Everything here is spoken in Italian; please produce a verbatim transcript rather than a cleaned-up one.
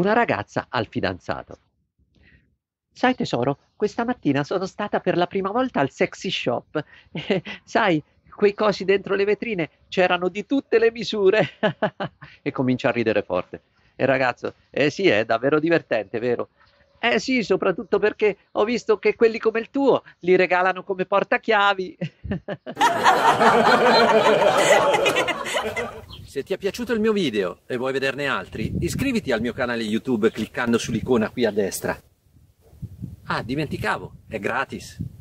una ragazza al fidanzato. Sai tesoro, questa mattina sono stata per la prima volta al Sexy Shop. Eh, sai, quei cosi dentro le vetrine c'erano di tutte le misure. E comincia a ridere forte. E ragazzo, eh sì, è davvero divertente, vero? Eh sì, soprattutto perché ho visto che quelli come il tuo li regalano come portachiavi. Se ti è piaciuto il mio video e vuoi vederne altri, iscriviti al mio canale YouTube cliccando sull'icona qui a destra. Ah, dimenticavo, è gratis.